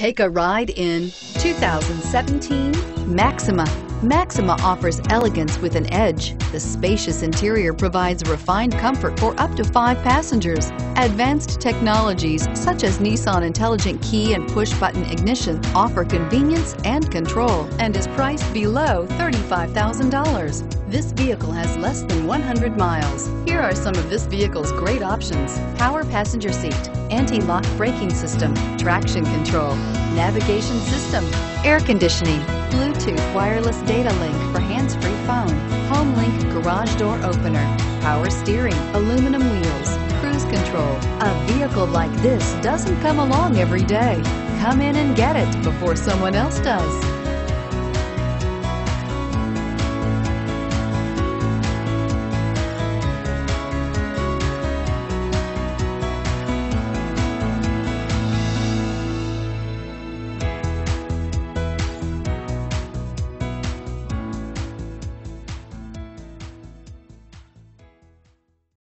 Take a ride in 2017 Maxima. Maxima offers elegance with an edge. The spacious interior provides refined comfort for up to 5 passengers. Advanced technologies such as Nissan Intelligent Key and push-button ignition offer convenience and control and is priced below $35,000. This vehicle has less than 100 miles. Here are some of this vehicle's great options: power passenger seat, anti-lock braking system, traction control, navigation system, air conditioning, Bluetooth wireless data link for hands-free phone, HomeLink garage door opener, power steering, aluminum wheels, cruise control. A vehicle like this doesn't come along every day. Come in and get it before someone else does.